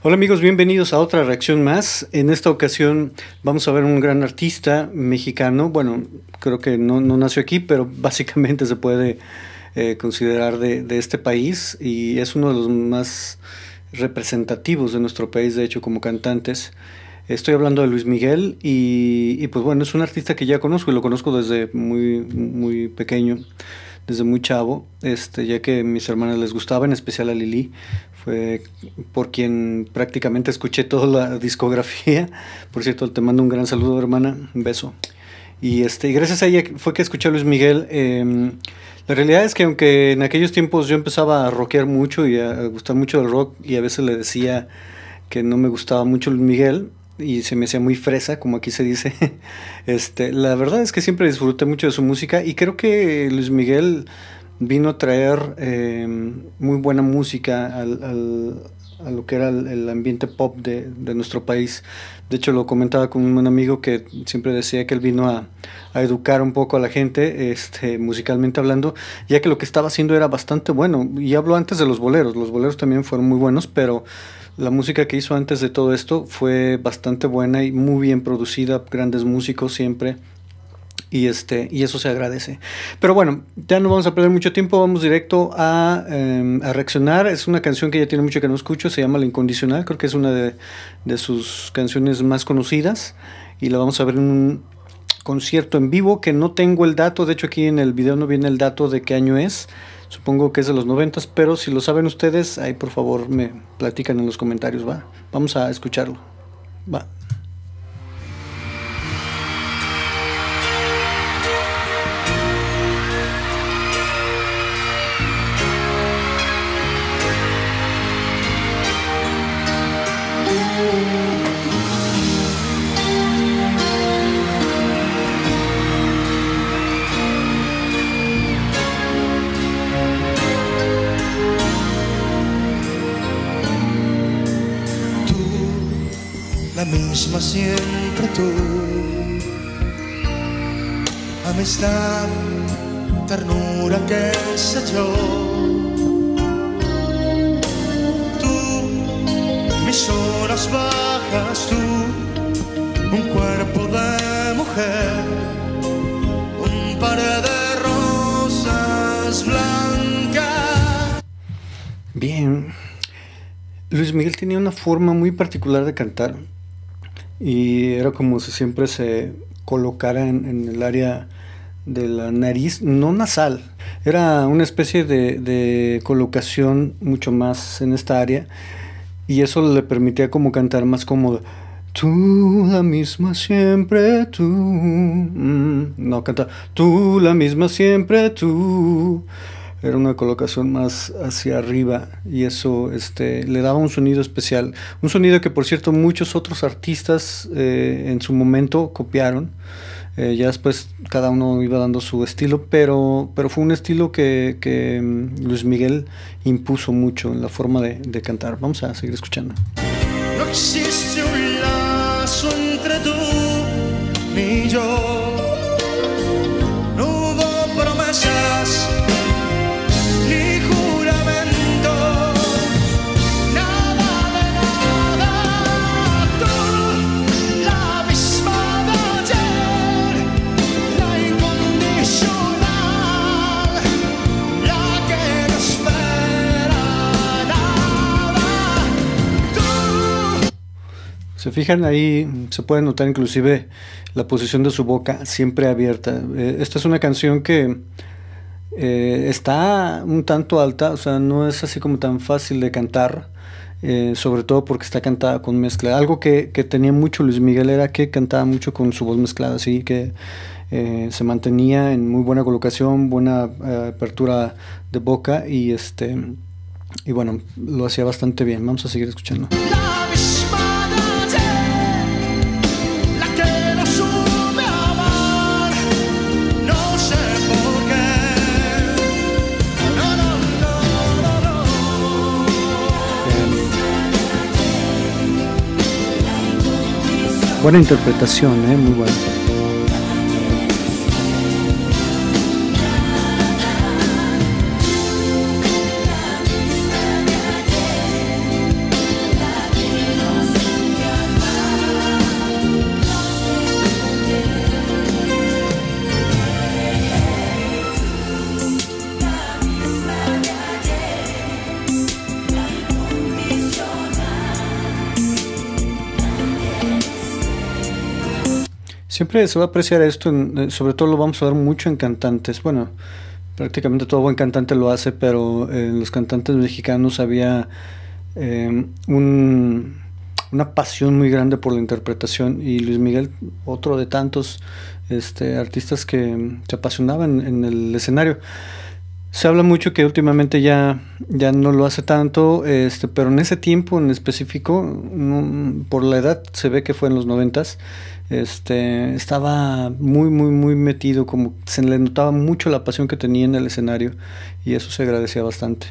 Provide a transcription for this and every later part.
Hola amigos, bienvenidos a otra reacción más. En esta ocasión vamos a ver un gran artista mexicano. Bueno, creo que no nació aquí, pero básicamente se puede considerar de este país, y es uno de los más representativos de nuestro país, de hecho, como cantantes. Estoy hablando de Luis Miguel y pues bueno, es un artista que ya conozco y lo conozco desde muy pequeño, desde muy chavo, ya que a mis hermanas les gustaba, en especial a Lili, fue por quien prácticamente escuché toda la discografía. Por cierto, te mando un gran saludo, hermana, un beso. Y gracias a ella fue que escuché a Luis Miguel. La realidad es que aunque en aquellos tiempos yo empezaba a rockear mucho y a gustar mucho del rock, y a veces le decía que no me gustaba mucho Luis Miguel, y se me hacía muy fresa, como aquí se dice. La verdad es que siempre disfruté mucho de su música, y creo que Luis Miguel vino a traer muy buena música a lo que era el ambiente pop de nuestro país. De hecho, lo comentaba con un buen amigo que siempre decía que él vino a educar un poco a la gente, musicalmente hablando, ya que lo que estaba haciendo era bastante bueno. Y hablo antes de los boleros. Los boleros también fueron muy buenos, pero la música que hizo antes de todo esto fue bastante buena y muy bien producida, grandes músicos siempre, y eso se agradece. Pero bueno, ya no vamos a perder mucho tiempo, vamos directo a reaccionar. Es una canción que ya tiene mucho que no escucho, se llama La Incondicional, creo que es una de sus canciones más conocidas, y la vamos a ver en un concierto en vivo que no tengo el dato. De hecho, aquí en el video no viene el dato de qué año es. Supongo que es de los 90s, pero si lo saben ustedes, ahí por favor me platican en los comentarios, ¿va? Vamos a escucharlo, ¿va? La misma siempre tú, amistad, ternura, qué sé yo. Tú, mis horas bajas, tú, un cuerpo de mujer, un par de rosas blancas. Bien, Luis Miguel tenía una forma muy particular de cantar, y era como si siempre se colocara en el área de la nariz, no nasal. Era una especie de colocación mucho más en esta área, y eso le permitía como cantar más cómodo. Tú, la misma siempre tú. No, canta tú, la misma siempre tú. Era una colocación más hacia arriba, y eso le daba un sonido especial. Un sonido que, por cierto, muchos otros artistas en su momento copiaron. Ya después cada uno iba dando su estilo, pero fue un estilo que Luis Miguel impuso mucho en la forma de cantar. Vamos a seguir escuchando. No existe un lazo entre tú ni yo. Se fijan, ahí se puede notar inclusive la posición de su boca siempre abierta. Esta es una canción que está un tanto alta, o sea, no es así como tan fácil de cantar, sobre todo porque está cantada con mezcla. Algo que tenía mucho Luis Miguel era que cantaba mucho con su voz mezclada, así que se mantenía en muy buena colocación, buena apertura de boca, y bueno, lo hacía bastante bien. Vamos a seguir escuchando. Buena interpretación, muy buena. Siempre se va a apreciar esto, sobre todo lo vamos a ver mucho en cantantes. Bueno, prácticamente todo buen cantante lo hace, pero en los cantantes mexicanos había una pasión muy grande por la interpretación, y Luis Miguel, otro de tantos artistas que se apasionaban en el escenario. Se habla mucho que últimamente ya no lo hace tanto, pero en ese tiempo en específico, por la edad, se ve que fue en los 90s, estaba muy, muy, muy metido, como se le notaba mucho la pasión que tenía en el escenario, y eso se agradecía bastante.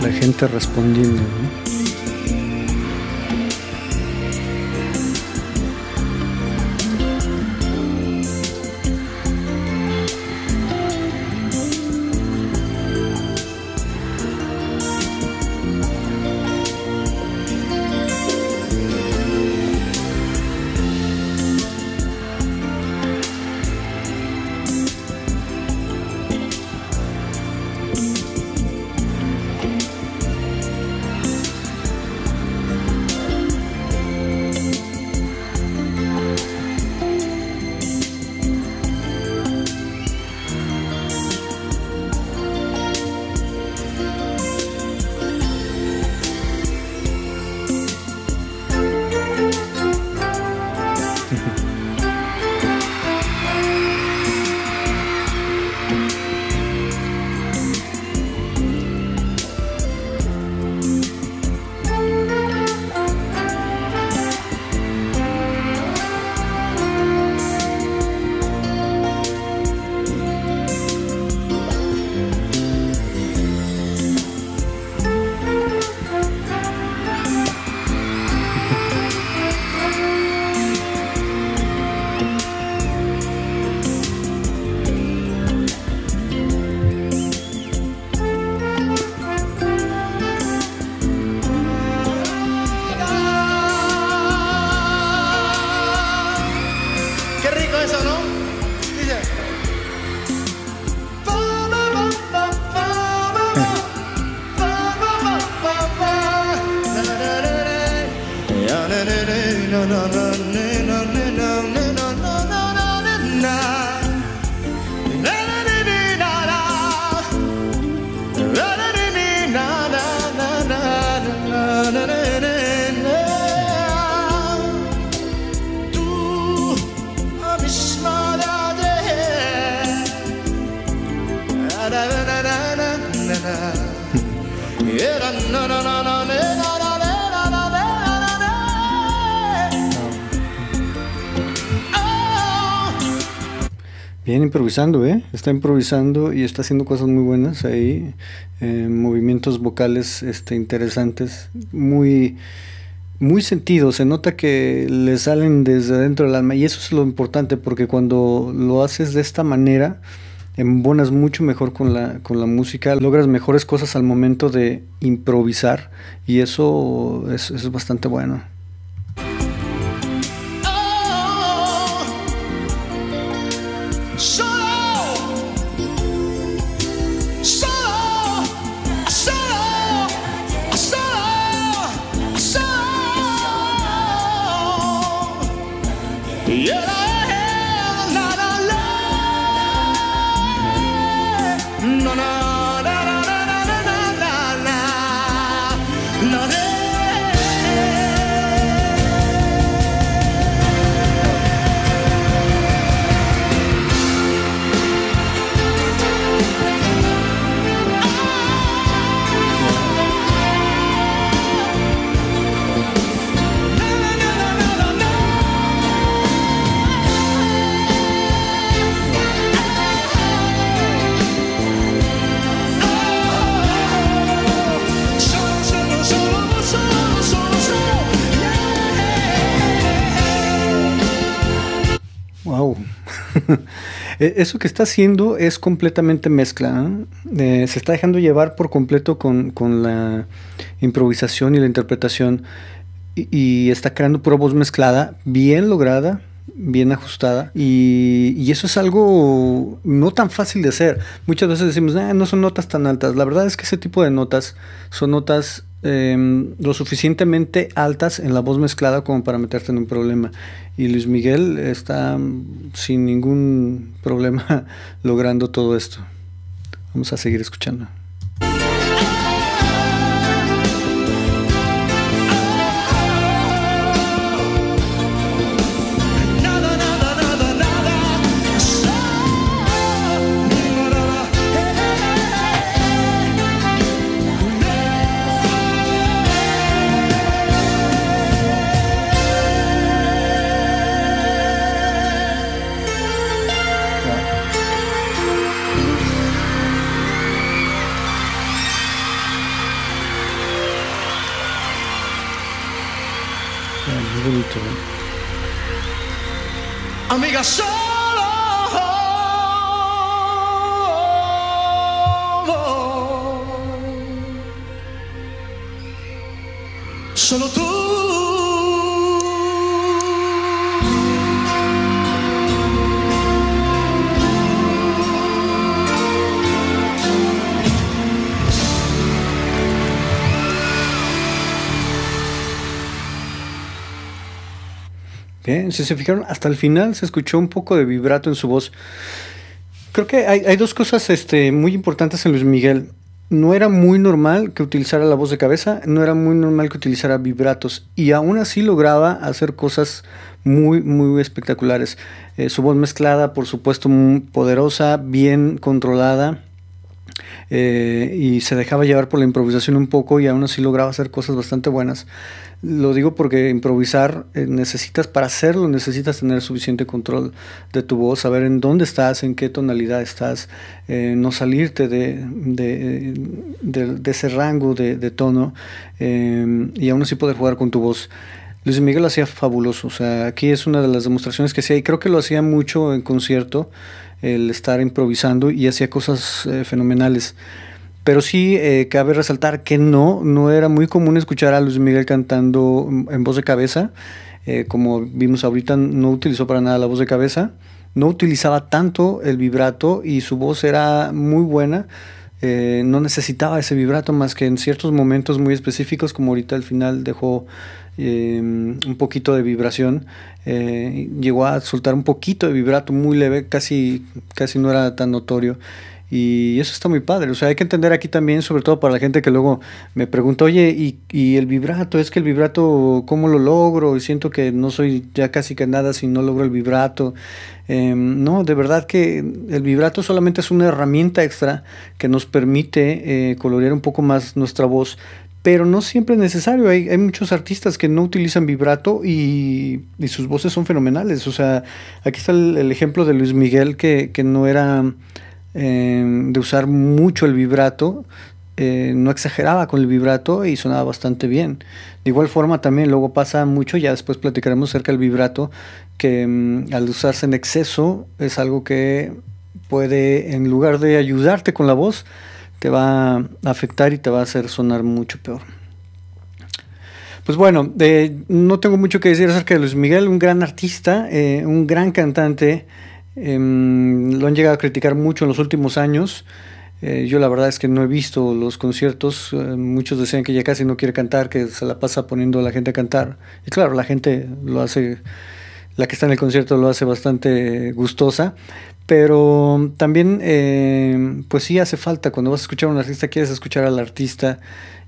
La gente respondiendo, ¿no? Bien improvisando, ¿eh? Está improvisando y está haciendo cosas muy buenas ahí, movimientos vocales interesantes, muy, muy sentidos. Se nota que le salen desde adentro del alma, y eso es lo importante, porque cuando lo haces de esta manera, embonas mucho mejor con la música, logras mejores cosas al momento de improvisar, y eso es bastante bueno. Eso que está haciendo es completamente mezcla, ¿eh? Se está dejando llevar por completo con la improvisación y la interpretación y está creando pura voz mezclada, bien lograda, bien ajustada, y eso es algo no tan fácil de hacer. Muchas veces decimos, no son notas tan altas. La verdad es que ese tipo de notas son notas lo suficientemente altas en la voz mezclada como para meterte en un problema, y Luis Miguel está sin ningún problema logrando todo esto. Vamos a seguir escuchando. Amiga, solo voy, solo tú. Si se fijaron, hasta el final se escuchó un poco de vibrato en su voz. Creo que hay dos cosas muy importantes en Luis Miguel. No era muy normal que utilizara la voz de cabeza, no era muy normal que utilizara vibratos, y aún así lograba hacer cosas muy, muy espectaculares. Su voz mezclada, por supuesto, muy poderosa, bien controlada, y se dejaba llevar por la improvisación un poco, y aún así lograba hacer cosas bastante buenas. Lo digo porque improvisar, para hacerlo necesitas tener suficiente control de tu voz, saber en dónde estás, en qué tonalidad estás, no salirte de ese rango de tono, y aún así poder jugar con tu voz. Luis Miguel lo hacía fabuloso. O sea, aquí es una de las demostraciones que hacía, y creo que lo hacía mucho en concierto, el estar improvisando, y hacía cosas fenomenales. Pero sí, cabe resaltar que no era muy común escuchar a Luis Miguel cantando en voz de cabeza. Como vimos ahorita, no utilizó para nada la voz de cabeza, no utilizaba tanto el vibrato, y su voz era muy buena. No necesitaba ese vibrato más que en ciertos momentos muy específicos, como ahorita al final dejó un poquito de vibración, llegó a soltar un poquito de vibrato muy leve, casi no era tan notorio. Y eso está muy padre. O sea, hay que entender aquí también, sobre todo para la gente que luego me pregunta, oye, ¿y el vibrato? Es que el vibrato, ¿cómo lo logro? Y siento que no soy ya casi que nada si no logro el vibrato. No, de verdad que el vibrato solamente es una herramienta extra que nos permite colorear un poco más nuestra voz, pero no siempre es necesario. Hay muchos artistas que no utilizan vibrato y sus voces son fenomenales. O sea, aquí está el ejemplo de Luis Miguel, que no era... de usar mucho el vibrato, no exageraba con el vibrato y sonaba bastante bien. De igual forma también luego pasa mucho, ya después platicaremos acerca del vibrato, que al usarse en exceso es algo que puede, en lugar de ayudarte con la voz, te va a afectar y te va a hacer sonar mucho peor. Pues bueno, no tengo mucho que decir acerca de Luis Miguel, un gran artista, un gran cantante. Lo han llegado a criticar mucho en los últimos años. Yo la verdad es que no he visto los conciertos. Muchos decían que ya casi no quiere cantar, que se la pasa poniendo a la gente a cantar. Y claro, la gente lo hace, la que está en el concierto lo hace bastante gustosa. Pero también, pues sí hace falta. Cuando vas a escuchar a un artista, quieres escuchar al artista.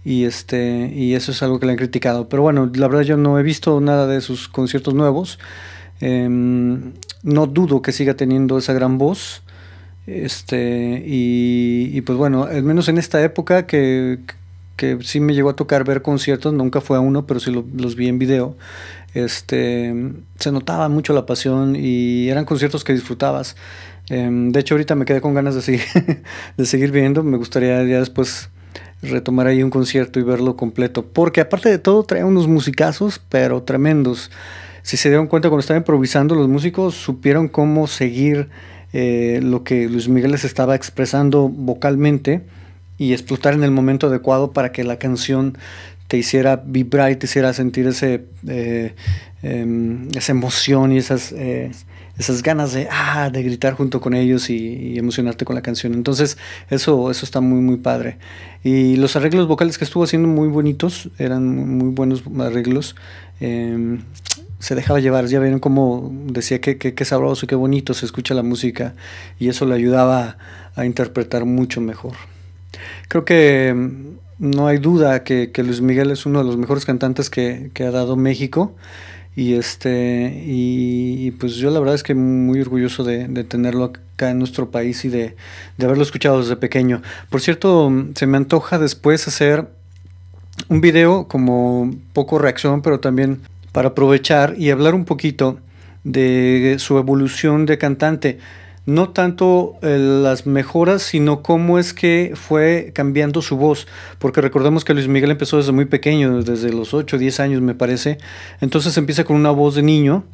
Y eso es algo que le han criticado. Pero bueno, la verdad yo no he visto nada de sus conciertos nuevos. No dudo que siga teniendo esa gran voz, y pues bueno, al menos en esta época que sí me llegó a tocar ver conciertos, nunca fue a uno, pero sí los vi en video. Se notaba mucho la pasión y eran conciertos que disfrutabas. De hecho ahorita me quedé con ganas de seguir, viendo. Me gustaría ya después retomar ahí un concierto y verlo completo, porque aparte de todo trae unos musicazos pero tremendos. si se dieron cuenta cuando estaba improvisando, los músicos supieron cómo seguir lo que Luis Miguel les estaba expresando vocalmente y explotar en el momento adecuado para que la canción te hiciera vibrar y te hiciera sentir ese, esa emoción y esas ganas de gritar junto con ellos y emocionarte con la canción. Entonces eso está muy padre. Y los arreglos vocales que estuvo haciendo muy bonitos, eran muy buenos arreglos. Se dejaba llevar, ya vieron cómo decía qué sabroso y qué bonito se escucha la música, y eso le ayudaba a interpretar mucho mejor. Creo que no hay duda que Luis Miguel es uno de los mejores cantantes que ha dado México, y pues yo la verdad es que muy orgulloso de tenerlo acá en nuestro país y de haberlo escuchado desde pequeño. Por cierto, se me antoja después hacer un video como poco reacción, pero también para aprovechar y hablar un poquito de su evolución de cantante. No tanto las mejoras, sino cómo es que fue cambiando su voz, porque recordemos que Luis Miguel empezó desde muy pequeño, desde los 8 o 10 años me parece. Entonces empieza con una voz de niño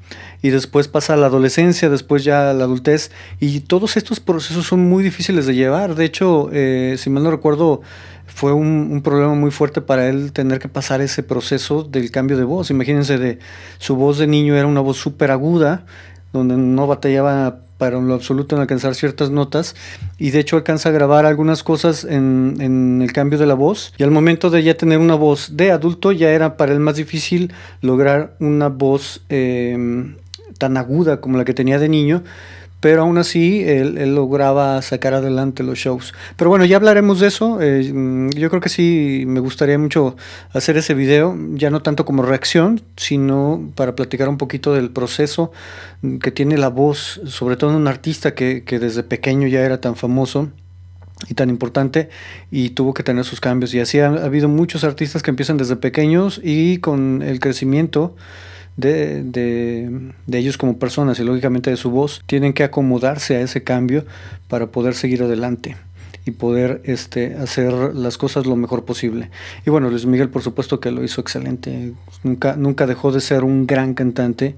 y después pasa a la adolescencia, después ya a la adultez, y todos estos procesos son muy difíciles de llevar. De hecho, si mal no recuerdo, fue un problema muy fuerte para él tener que pasar ese proceso del cambio de voz. Imagínense, de su voz de niño era una voz súper aguda, donde no batallaba para lo absoluto en alcanzar ciertas notas, y de hecho alcanza a grabar algunas cosas en el cambio de la voz, y al momento de ya tener una voz de adulto ya era para él más difícil lograr una voz tan aguda como la que tenía de niño, pero aún así él lograba sacar adelante los shows. Pero bueno, ya hablaremos de eso. Yo creo que sí me gustaría mucho hacer ese video, ya no tanto como reacción, sino para platicar un poquito del proceso que tiene la voz, sobre todo en un artista que desde pequeño ya era tan famoso y tan importante y tuvo que tener sus cambios. Y así ha habido muchos artistas que empiezan desde pequeños y con el crecimiento de ellos como personas y lógicamente de su voz, tienen que acomodarse a ese cambio para poder seguir adelante y poder hacer las cosas lo mejor posible. Y bueno, Luis Miguel por supuesto que lo hizo excelente, nunca dejó de ser un gran cantante,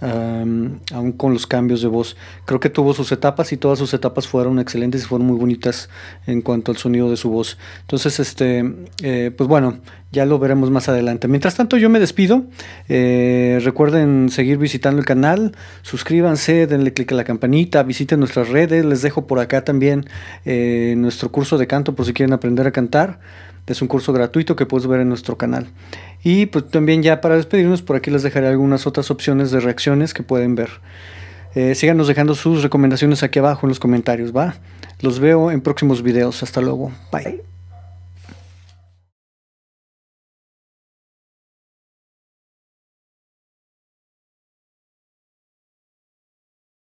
aún con los cambios de voz. Creo que tuvo sus etapas y todas sus etapas fueron excelentes y fueron muy bonitas en cuanto al sonido de su voz. Entonces, pues bueno, ya lo veremos más adelante. Mientras tanto, yo me despido. Recuerden seguir visitando el canal, suscríbanse, denle click a la campanita, visiten nuestras redes. Les dejo por acá también nuestro curso de canto por si quieren aprender a cantar. Es un curso gratuito que puedes ver en nuestro canal. Y pues también ya para despedirnos, por aquí les dejaré algunas otras opciones de reacciones que pueden ver. Síganos dejando sus recomendaciones aquí abajo en los comentarios, ¿va? Los veo en próximos videos. Hasta luego. Bye.